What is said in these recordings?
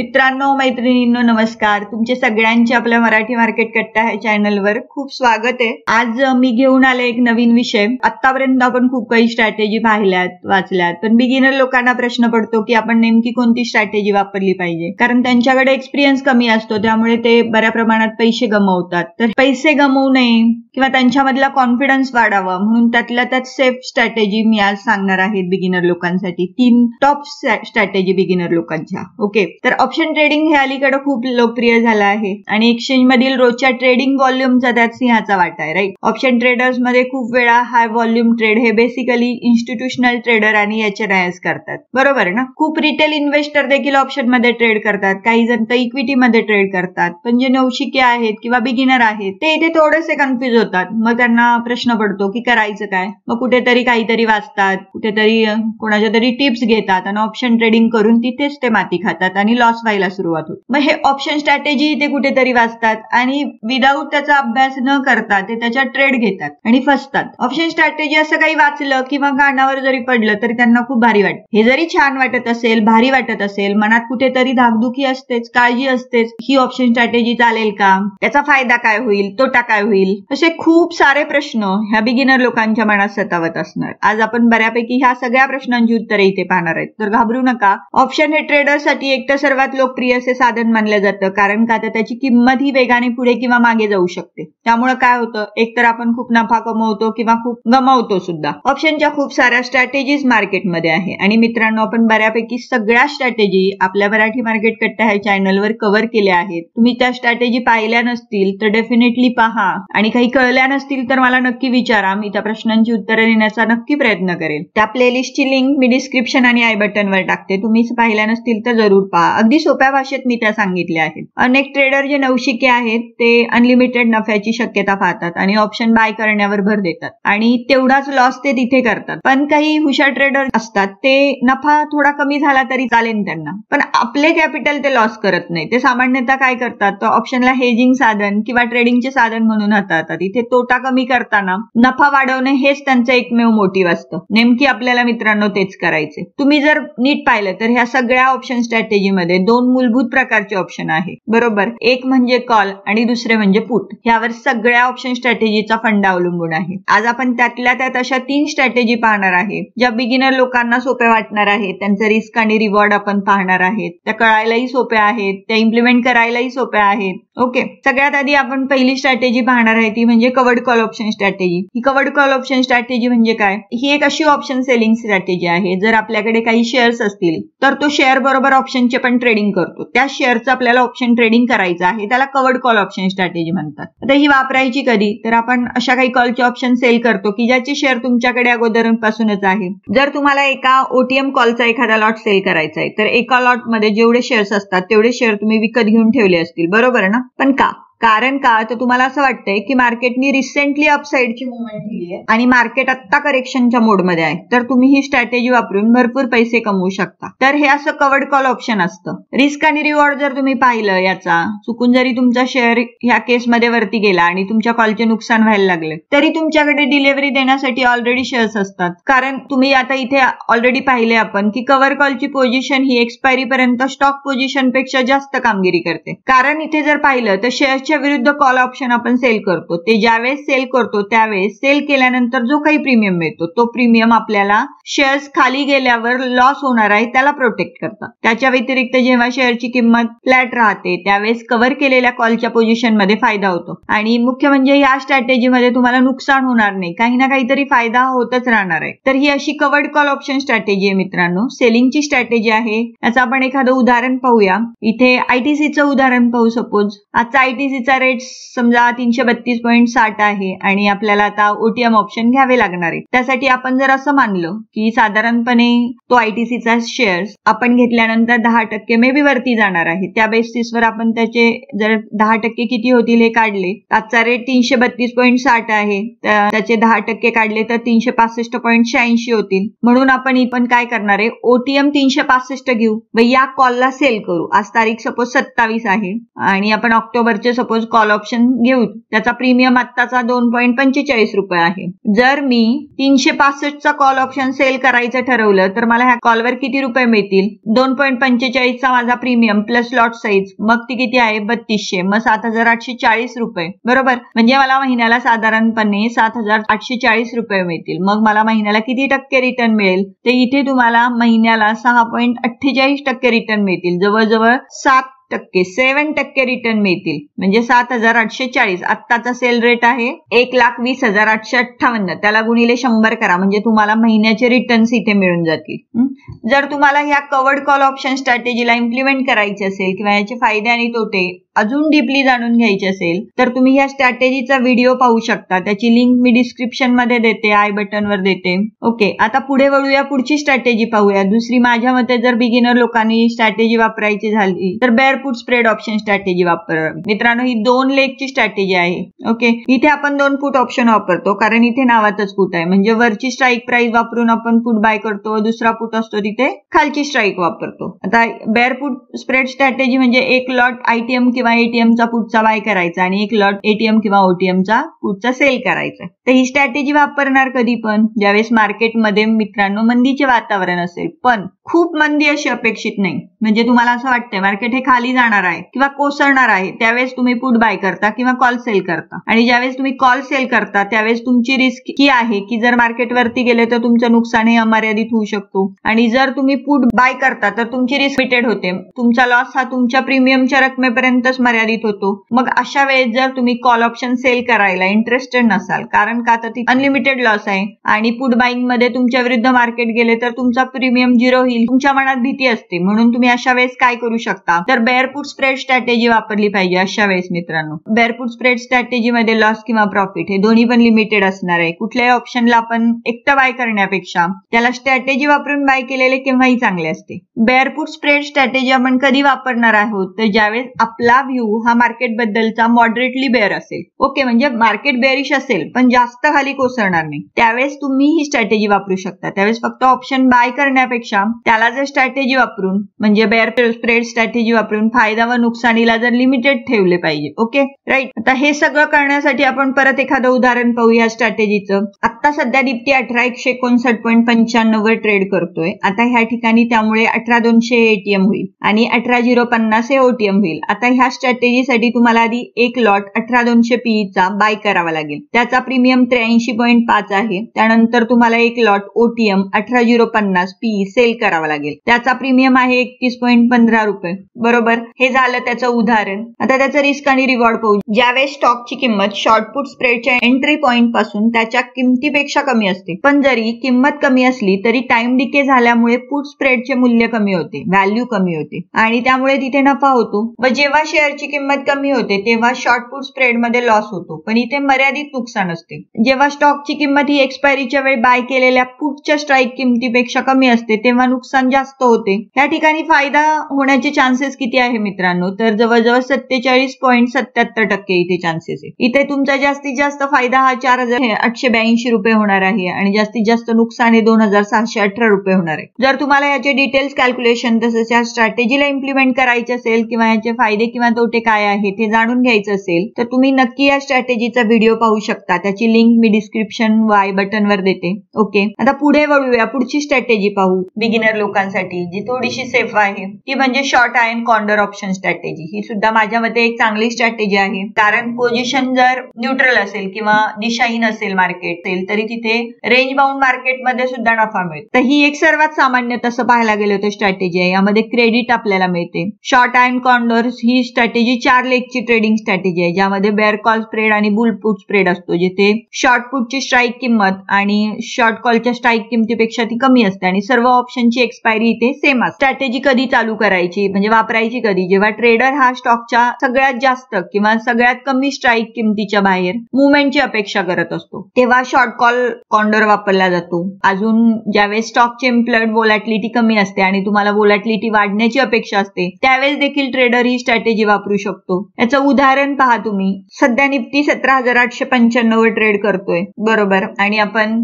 मित्रांनो मैत्रिणींनो नमस्कार, तुमचे सगळ्यांचे आपल्या मराठी मार्केट कट्टा ह्या चॅनलवर खूप स्वागत आहे। आज मी घेऊन आले एक नवीन विषय। आतापर्यंत आपण खूप काही स्ट्रॅटेजी पाहिल्यात, वाचल्यात, पण बिगिनर लोकांना प्रश्न पडतो की आपण नेमकी कोणती स्ट्रॅटेजी वापरली पाहिजे, कारण त्यांच्याकडे एक्सपिरियन्स कमी असतो, त्यामुळे ते बऱ्या प्रमाणात पैसे गमावतात। तर पैसे गमावू नये किंवा त्यांच्यामधला कॉन्फिडन्स वाढावा म्हणून त्यातल्या त्यात सेफ स्ट्रॅटेजी मी आज सांगणार आहे बिगिनर लोकांसाठी। 3 टॉप स्ट्रॅटेजी बिगिनर लोकांच्या। ओके, तर ऑप्शन ट्रेडिंग हे अलीकडे खूप लोकप्रिय झालं आहे आणि एक्सचेंज मधील रोजच्या ट्रेडिंग व्हॉल्यूमचा त्यात सिंहाचा वाटा आहे, राईट। ऑप्शन ट्रेडर्स मध्ये खूप वेळा हाय व्हॉल्यूम ट्रेड हे बेसिकली इन्स्टिट्यूशनल ट्रेडर आणि HNIs करतात, बरोबर ना। खूप रिटेल इन्व्हेस्टर देखील ऑप्शन मध्ये ट्रेड करतात, काही जण तर इक्विटी मध्ये ट्रेड करतात, पण जे नवशिके आहेत किंवा बिगिनर आहेत ते इथे थोडेसे कन्फ्युज होतात। मग त्यांना प्रश्न पडतो की करायचं काय, मग कुठेतरी काहीतरी वाचतात, कुठेतरी कोणाच्या तरी टिप्स घेतात आणि ऑप्शन ट्रेडिंग करून तिथेच ते माती खातात आणि लॉस व्हायला सुरुवात होते। मग हे ऑप्शन स्ट्रॅटेजी ते कुठेतरी वाचतात आणि विदाऊट त्याचा अभ्यास न करता ते त्याच्या ट्रेड घेतात आणि फसतात। ऑप्शन स्ट्रॅटेजी असं काही वाचलं किंवा कानावर जरी पडलं तरी त्यांना खूप भारी वाटतं। हे जरी छान वाटत असेल, भारी वाटत असेल, मनात कुठेतरी धाकधुकी असतेच, काळजी असतेच, ही ऑप्शन स्ट्रॅटेजी चालेल का, त्याचा फायदा काय होईल, तोटा काय होईल, असे खूप सारे प्रश्न ह्या बिगिनर लोकांच्या मनात सतावत असणार। आज आपण बऱ्यापैकी ह्या सगळ्या प्रश्नांची उत्तरे इथे पाहणार आहेत, तर घाबरू नका। ऑप्शन हे ट्रेडरसाठी एकतर सर्वात लोकप्रिय असे साधन मानलं जातं, कारण का तर त्याची किंमत ही वेगाने पुढे किंवा मागे जाऊ शकते। त्यामुळे काय होतं, एकतर आपण खूप नफा कमवतो किंवा खूप गमावतो सुद्धा। ऑप्शनच्या खूप साऱ्या स्ट्रॅटेजीज मार्केटमध्ये आहे आणि मित्रांनो आपण बऱ्यापैकी सगळ्या स्ट्रॅटेजी आपल्या मराठी मार्केट कट्टा ह्या चॅनलवर कव्हर केल्या आहेत। तुम्ही त्या स्ट्रॅटेजी पाहिल्या नसतील तर डेफिनेटली पहा आणि काही कळल्या नसतील तर मला नक्की विचारा, मी त्या प्रश्नांची उत्तरे देण्याचा नक्की प्रयत्न करेन। त्या प्लेलिस्टची लिंक मी डिस्क्रिप्शन आणि आय बटनवर टाकते, तुम्ही पाहिल्या नसतील तर जरूर पहा। अगदी सोप्या भाषेत मी त्या सांगितल्या आहेत। अनेक ट्रेडर जे नवशिके आहेत ते अनलिमिटेड नफ्याची शक्यता पाहतात आणि ऑप्शन बाय करण्यावर भर देतात आणि तेवढाच लॉस ते तिथे करतात, पण काही हुशार ट्रेडर असतात ते नफा थोडा कमी झाला तरी चालेल त्यांना, पण आपले कॅपिटल ते लॉस करत नाही। ते सामान्यतः काय करतात, तर ऑप्शनला हेजिंग साधन किंवा ट्रेडिंगचे साधन म्हणून हाताळतात। इथे तोटा कमी करताना नफा वाढवणे हेच त्यांचं एकमेव मोटिव्ह असतं। नेमकी आपल्याला मित्रांनो तेच करायचे। तुम्ही जर नीट पाहिलं तर ह्या सगळ्या ऑप्शन स्ट्रॅटेजीमध्ये 2 मूलभूत प्रकारचे ऑप्शन आहे, बरोबर। एक म्हणजे कॉल आणि दुसरे म्हणजे पुट। यावर सगळ्या ऑप्शन स्ट्रॅटेजीचा फंडा अवलंबून आहे। आज आपण त्यातल्या त्यात अशा 3 स्ट्रॅटेजी पाहणार आहे ज्या बिगिनर लोकांना सोप्या वाटणार आहेत। त्यांचं रिस्क आणि रिवॉर्ड आपण पाहणार आहेत, त्या कळायलाही सोप्या आहेत, त्या इम्प्लिमेंट करायलाही सोप्या आहेत। ओके, सगळ्यात आधी आपण पहिली स्ट्रॅटेजी पाहणार आहे ती म्हणजे कवर्ड कॉल ऑप्शन स्ट्रॅटेजी। ही कवर्ड कॉल ऑप्शन स्ट्रॅटेजी म्हणजे काय, ही एक अशी ऑप्शन सेलिंग स्ट्रॅटेजी आहे। जर आपल्याकडे काही शेअर्स असतील तर तो शेअर बरोबर ऑप्शनचे पण ट्रेडिंग करतो, त्या शेअरचं आपल्याला ऑप्शन ट्रेडिंग करायचं आहे, त्याला कवर्ड कॉल ऑप्शन स्ट्रॅटेजी म्हणतात। आता ही वापरायची कधी, तर आपण अशा काही कॉलचे ऑप्शन सेल करतो की ज्याचे शेअर तुमच्याकडे अगोदरपासूनच आहे। जर तुम्हाला एका OTM कॉलचा एखादा लॉट सेल करायचा आहे तर एका लॉटमध्ये जेवढे शेअर्स असतात तेवढे शेअर तुम्ही विकत घेऊन ठेवले असतील, बरोबर ना। पण का, कारण का तर तुम्हाला असं वाटतंय की मार्केटनी रिसेंटली अपसाईडची मुवमेंट दिली आहे आणि मार्केट आत्ता करेक्शनच्या मोडमध्ये आहे, तर तुम्ही ही स्ट्रॅटेजी वापरून भरपूर पैसे कमवू शकता। तर हे असं कवर्ड कॉल ऑप्शन असतं। रिस्क आणि रिवॉर्ड जर तुम्ही पाहिलं याचा, चुकून जरी तुमचा शेअर ह्या केसमध्ये वरती गेला आणि तुमच्या कॉलचे नुकसान व्हायला लागले तरी तुमच्याकडे डिलिव्हरी देण्यासाठी ऑलरेडी शेअर्स असतात, कारण तुम्ही आता इथे ऑलरेडी पाहिले आपण की कव्हर कॉलची पोझिशन ही एक्सपायरी पर्यंत स्टॉक पोझिशनपेक्षा जास्त कामगिरी करते। कारण इथे जर पाहिलं तर शेअर्स विरुद्ध कॉल ऑप्शन आपण सेल करतो, ते ज्यावेळेस सेल करतो त्यावेळेस सेल केल्यानंतर जो काही प्रीमियम मिळतो तो प्रीमियम आपल्याला शेअर्स खाली गेल्यावर लॉस होणार आहे त्याला प्रोटेक्ट करतात। त्याच्या व्यतिरिक्त जेव्हा शेअरची किंमत फ्लॅट राहते त्यावेळेस कव्हर केलेल्या कॉलच्या पोझिशनमध्ये फायदा होतो आणि मुख्य म्हणजे या स्ट्रॅटेजीमध्ये तुम्हाला नुकसान होणार नाही, काही ना काहीतरी फायदा होतच राहणार आहे। तर ही अशी कव्हर्ड कॉल ऑप्शन स्ट्रॅटेजी आहे मित्रांनो, सेलिंगची स्ट्रॅटेजी आहे। याचं आपण एखादं उदाहरण पाहूया। इथे ITCचं उदाहरण पाहू। सपोज आजचा ITC चा रेट समजा 332.60 आहे आणि आपल्याला आता OTM ऑप्शन घ्यावे लागणार आहे। त्यासाठी आपण जर असं मानलं की साधारणपणे तो ITCचा शेअर आपण घेतल्यानंतर 10% मे बी वरती जाणार आहे, त्या बेसिसवर आपण त्याचे जर 10% किती होतील हे काढले, आजचा रेट 332.60 आहे, त्याचे 10% काढले तर 365.86 होतील। म्हणून आपण इथं काय करणार आहे, OTM 365 घेऊ व या कॉलला सेल करू। आज तारीख सपोज 27 आहे आणि आपण ऑक्टोबरचे सपोज कॉल ऑप्शन घेऊ, त्याचा प्रीमियम आत्ताचा 2.45 रुपये आहे. जर मी 365 चा कॉल ऑप्शन सेल करायचं ठरवलं तर मला ह्या कॉलवर किती रुपये मिळतील? 2.45 चा माझा प्रीमियम प्लस लॉट साईज, मग ती किती आहे? 3200. मग 7840 रुपये, बरोबर. म्हणजे मला महिन्याला साधारणपणे 7840 रुपये मिळतील. मग मला महिन्याला किती टक्के रिटर्न मिळेल? तर इथे तुम्हाला महिन्याला 6.48% रिटर्न मिळतील, जवळजवळ 7% रिटर्न मिळतील. म्हणजे 7840 आत्ताचा सेल रेट आहे 1,20,858, त्याला गुणिले 100 करा म्हणजे तुम्हाला महिन्याचे रिटर्न्स इथे मिळून जातील. जर तुम्हाला ह्या कव्हर्ड कॉल ऑप्शन स्ट्रॅटेजीला इम्प्लिमेंट करायचे असेल किंवा याचे फायदे आणि तोटे अजून डीपली जाणून घ्यायचे असेल तर तुम्ही या स्ट्रॅटेजीचा व्हिडिओ पाहू शकता, त्याची लिंक मी डिस्क्रिप्शन मध्ये देते, आय बटनवर देते. ओके, आता पुढे वळूया, पुढची स्ट्रॅटेजी पाहूया. दुसरी माझ्या मते जर बिगिनर लोकांनी स्ट्रॅटेजी वापरायची झाली तर bear put spread option strategy वापरा. मित्रांनो, ही 2 लेगची स्ट्रॅटेजी आहे. ओके, इथे आपण 2 पुट ऑप्शन वापरतो कारण इथे नावातच पुट आहे, म्हणजे वरची स्ट्राईक प्राइस वापरून आपण पुट बाय करतो, दुसरा पुट असतो तिथे खालची स्ट्राईक वापरतो. आता बेअर पुट स्प्रेड स्ट्रॅटेजी म्हणजे 1 लॉट आयटीएम किंवा एटीएमचा पुटचा बाय करायचा आणि 1 लॉट एटीएम किंवा ओटीएमचा पुटचा सेल करायचा. तर ही स्ट्रॅटेजी वापरणार कधी? पण ज्यावेळेस मार्केटमध्ये मित्रांनो मंदीचे वातावरण असेल, पण खूप मंदी अशी अपेक्षित नाही, म्हणजे तुम्हाला असं वाटतंय मार्केट हे खाली जाणार आहे किंवा कोसळणार आहे, त्यावेळेस तुम्ही पुट बाय करता किंवा कॉल सेल करता. आणि ज्यावेळेस तुम्ही कॉल सेल करता त्यावेळेस तुमची रिस्क ही आहे की जर मार्केट वरती गेले तर तुमचं नुकसान हे अमर्यादित होऊ शकतो, आणि जर तुम्ही पुट बाय करता तर तुमची रिस्क लिमिटेड होते, तुमचा लॉस हा तुमच्या प्रीमियमच्या रकमेपर्यंत मर्यादित होतो. मग अशा वेळेस जर तुम्ही कॉल ऑप्शन सेल करायला इंटरेस्टेड नसाल, कारण का तर ती अनलिमिटेड लॉस आहे आणि पुट बाईंग मध्ये तुमच्या विरुद्ध मार्केट गेले तर तुमचा प्रीमियम झिरो होईल, तुमच्या मनात भीती असते, म्हणून तुम्ही अशा वेळेस काय करू शकता? तर बेअर पुट स्प्रेड स्ट्रॅटेजी वापरली पाहिजे. अशा वेळेस मित्रांनो बेअर पुट स्प्रेड स्ट्रॅटेजी मध्ये लॉस किंवा प्रॉफिट हे दोन्ही पण लिमिटेड असणार आहे. कुठल्याही ऑप्शनला आपण एकटा बाय करण्यापेक्षा त्याला स्ट्रॅटेजी वापरून बाय केलेले केव्हाही चांगले असते. बेअर पुट स्प्रेड स्ट्रॅटेजी आपण कधी वापरणार आहोत? तर ज्यावेळेस आपला व्ह्यू हा मार्केट बद्दलचा मॉडरेटली बेअर असेल. ओके, म्हणजे मार्केट बेअरिश असेल पण जास्त खाली कोसळणार नाही, त्यावेळेस तुम्ही ही स्ट्रॅटेजी वापरू शकता. त्यावेळेस फक्त ऑप्शन बाय करण्यापेक्षा त्याला जर स्ट्रॅटेजी वापरून, म्हणजे बेअर स्प्रेड स्ट्रॅटेजी वापरून फायदा व नुकसानीला जर लिमिटेड ठेवले पाहिजे. Okay, right. आता हे सगळं करण्यासाठी आपण परत एखादं उदाहरण पाहूया स्ट्रॅटेजीचं. आता सध्या निफ्टी 18,159.95 वर ट्रेड करतोय. आता ह्या ठिकाणी त्यामुळे 18,200 एटीएम होईल आणि 18,050 हे ओटीएम होईल. आता ह्या स्ट्रॅटेजीसाठी तुम्हाला आधी 1 लॉट 18,200 पीईचा बाय करावा लागेल, त्याचा प्रीमियम 83.5 आहे. त्यानंतर तुम्हाला 1 लॉट ओटीएम 18,050 पीई सेल करावा लागेल, त्याचा प्रीमियम आहे 31.15 रुपये, बरोबर. हे झालं त्याचं उदाहरण. आता त्याचं रिस्क आणि रिवॉर्ड पाहू. ज्यावेळेस स्टॉकची किंमत शॉर्टपुट स्प्रेडच्या एंट्री पॉईंट पासून त्याच्या किमतीपेक्षा कमी असते, पण जरी किंमत कमी असली तरी टाइम डिके झाल्यामुळे पुट स्प्रेडचे मूल्य कमी होते, व्हॅल्यू कमी होते आणि त्यामुळे तिथे नफा होतो. व जेव्हा शेअरची किंमत कमी होते तेव्हा शॉर्टपुट स्प्रेडमध्ये लॉस होतो, पण इथे मर्यादित नुकसान असते. जेव्हा स्टॉकची किंमत ही एक्सपायरीच्या वेळी बाय केलेल्या पुटच्या स्ट्राईक किमतीपेक्षा कमी असते तेव्हा नुकसान जास्त होते. या ठिकाणी फायदा होण्याचे चान्सेस किती आहे मित्रांनो? तर जवळजवळ 47.77% इथे चान्सेस आहे. इथे तुमचा जास्तीत जास्त फायदा हा 4,882 रुपये होणार आहे आणि जास्तीत जास्त नुकसान हे 2,618 रुपये होणार आहे. जर तुम्हाला याचे डिटेल्स कॅल्क्युलेशन तसेच या स्ट्रॅटेजीला इम्प्लिमेंट करायचे असेल किंवा याचे फायदे किंवा तोटे काय आहेत हे जाणून घ्यायचं असेल तर तुम्ही नक्की या स्ट्रॅटेजीचा व्हिडिओ पाहू शकता, त्याची लिंक मी डिस्क्रिप्शन वाय बटनवर देते. ओके, आता पुढे वळूया, पुढची स्ट्रॅटेजी पाहू बिगिनर लोकांसाठी जी थोडीशी सेफ आहे, ती म्हणजे short iron condor option strategy. ही सुद्धा माझ्या मते एक चांगली स्ट्रॅटेजी आहे, कारण पोझिशन जर न्यूट्रल असेल किंवा दिशाहीन असेल मार्केट असेल तरी तिथे रेंज बाउंड मार्केटमध्ये सुद्धा नफा मिळतो. तर ही एक सर्वात सामान्य तसं पाहायला गेलं तर स्ट्रॅटेजी आहे, यामध्ये क्रेडिट आपल्याला मिळते. शॉर्ट आयर्न कॉन्डर ही स्ट्रॅटेजी 4 लेगची ट्रेडिंग स्ट्रॅटेजी आहे, ज्यामध्ये बेअर कॉल स्प्रेड आणि बुल पुट स्प्रेड असतो, जिथे शॉर्ट पुटची स्ट्राईक किंमत आणि शॉर्ट कॉलच्या स्ट्राईक किमतीपेक्षा ती कमी असते आणि सर्व ऑप्शनची एक्सपायरी इथे सेम असते. स्ट्रॅटेजी कधी चालू करायची म्हणजे वापरायची कधी? जेव्हा ट्रेडर हा स्टॉकच्या सगळ्यात जास्त किंवा सगळ्यात कमी स्ट्राईक किमतीच्या बाहेर मुवमेंटची अपेक्षा करत असतो तेव्हा शॉर्ट कॉल कॉन्डर वापरला जातो. अजून ज्यावेळेस स्टॉकची इम्प्लॉइड व्होलॅटिलिटी कमी असते आणि तुम्हाला व्होलॅटिलिटी वाढण्याची अपेक्षा असते त्यावेळेस देखील ट्रेडर ही स्ट्रॅटेजी वापरू शकतो। याचं उदाहरण पहा तुम्ही, सध्या निफ्टी 17,895 वर ट्रेड करतोय बरोबर, आणि आपण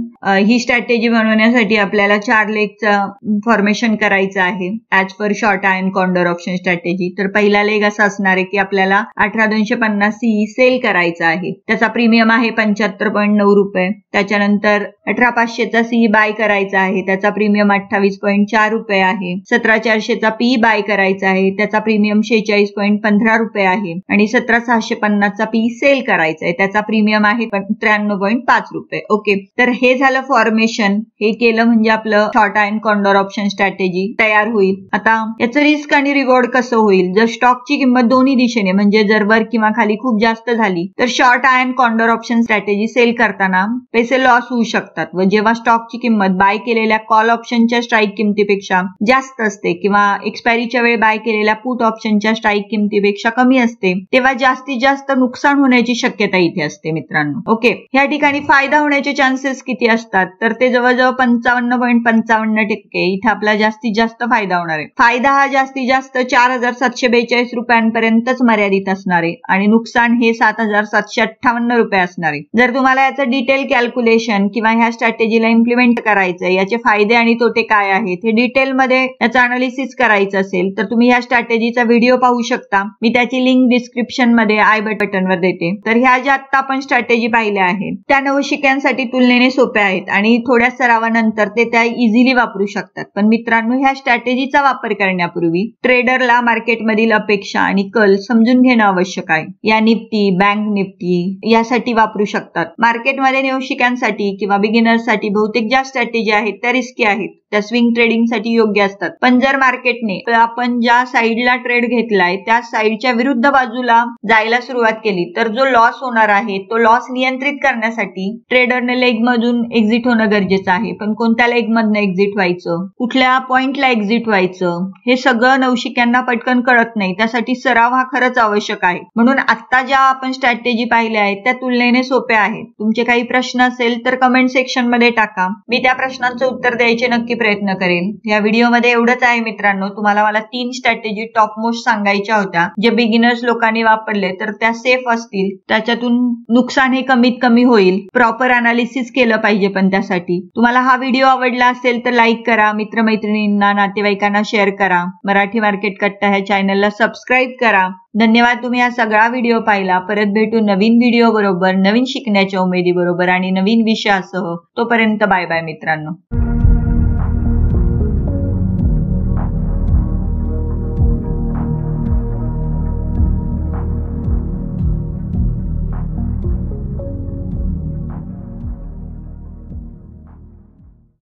ही स्ट्रॅटेजी बनवण्यासाठी आपल्याला 4 लेगचा फॉर्मेशन करायचं आहे as per short iron condor option strategy. तर पहिला लेग असा असणार आहे की आपल्याला 18,250 सीई सेल करायचा आहे, त्याचा प्रीमियम आहे 75.9 रुपये। त्याच्यानंतर 18,500चा सीई बाय करायचा आहे, त्याचा प्रीमियम 28.4 रुपये आहे। 17,400चा पी बाय करायचा आहे, त्याचा प्रीमियम 46.15 रुपये आहे, आणि 17,650चा पी सेल करायचा आहे, त्याचा प्रीमियम आहे 93.5 रुपये। ओके, तर हे झालं फॉर्मेशन, हे केलं म्हणजे आपलं short iron condor option strategy तयार होईल। आता याचं रिस्क आणि रिवॉर्ड कसं होईल, जर स्टॉकची किंमत दोन्ही दिशेने म्हणजे जर वर किंवा खाली खूप जास्त झाली तर short iron condor option strategy sell करताना पैसे लॉस होऊ शकतात, व जेव्हा स्टॉकची किंमत बाय केलेल्या कॉल ऑप्शनच्या स्ट्राईक किमतीपेक्षा जास्त असते किंवा एक्सपायरीच्या वेळी बाय केलेल्या पुट ऑप्शनच्या स्ट्राईक किमतीपेक्षा कमी असते तेव्हा जास्तीत जास्त नुकसान होण्याची शक्यता इथे असते मित्रांनो। ओके, या ठिकाणी फायदा होण्याचे चान्सेस किती असतात तर ते जवळजवळ 55.55% इथे आपला जास्तीत जास्त फायदा होणार आहे। फायदा हा जास्तीत जास्त 4,742 रुपयांपर्यंतच मर्यादित असणार आहे आणि नुकसान हे 7,758 रुपये असणार आहे। जर तुम्हाला याचं डिटेल कॅल्क्युलेशन किंवा ह्या स्ट्रॅटेजीला इम्प्लिमेंट करायचं, याचे फायदे आणि तोटे काय आहेत हे डिटेलमध्ये याचं अनालिसिस करायचं असेल तर तुम्ही ह्या स्ट्रॅटेजीचा व्हिडिओ पाहू शकता, मी त्याची लिंक डिस्क्रिप्शन मध्ये आय बटनवर देते। तर ह्या ज्या आता आपण स्ट्रॅटेजी पाहिल्या आहेत त्या नवशिक्यांसाठी तुलनेने सोप्या आहेत आणि थोड्या सरावानंतर ते त्या इझिली वापरू शकतात, पण मित्रांनो ह्या स्ट्रॅटेजीचा वापर करण्यापूर्वी ट्रेडरला मार्केटमधील अपेक्षा आणि कल समजून घेणं आवश्यक आहे। या निफ्टी, बँक निफ्टी यासाठी वापरू शकतात। मार्केटमध्ये नवशिक्यांसाठी किंवा बिगिनर्ससाठी बहुतेक ज्या स्ट्रॅटेजी आहेत त्या रिस्की आहेत, त्या स्विंग ट्रेडिंगसाठी योग्य असतात, पण जर मार्केटने आपण ज्या साईडला ट्रेड घेतलाय त्या साईडच्या विरुद्ध बाजूला जायला सुरुवात केली तर जो लॉस होणार आहे तो लॉस नियंत्रित करण्यासाठी ट्रेडरने लेग मधून एक्झिट होणं गरजेचं आहे। पण कोणत्या लेग मधनं एक्झिट व्हायचं, कुठल्या पॉइंटला एक्झिट व्हायचं हे सगळं नवशिक्यांना पटकन कळत नाही, त्यासाठी सराव हा खरंच आवश्यक आहे। म्हणून आता ज्या आपण स्ट्रॅटेजी पाहिल्या आहेत त्या तुलनेने सोप्या आहेत। तुमचे काही प्रश्न असेल तर कमेंट सेक्शन मध्ये टाका, मी त्या प्रश्नांचं उत्तर द्यायचे नक्की प्रयत्न करेल। या व्हिडिओमध्ये एवढंच आहे मित्रांनो, तुम्हाला मला 3 स्ट्रॅटेजी टॉप मोस्ट सांगायच्या होत्या जे बिगिनर्स लोकांनी वापरले तर त्या सेफ असतील, त्याच्यातून नुकसान हे कमीत कमी होईल, प्रॉपर अनालिसिस केलं पाहिजे। पण त्यासाठी तुम्हाला हा व्हिडिओ आवडला असेल तर लाईक करा, मित्रमैत्रिणींना नातेवाईकांना शेअर करा, मराठी मार्केट कट्टा ह्या चॅनलला सबस्क्राईब करा। धन्यवाद, तुम्ही हा सगळा व्हिडिओ पाहिला। परत भेटू नवीन व्हिडिओ बरोबर, नवीन शिकण्याच्या उमेदी बरोबर आणि नवीन विषयासह। तोपर्यंत बाय बाय मित्रांनो।